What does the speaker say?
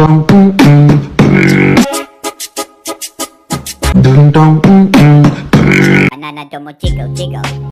Banana domo jiggle jiggle.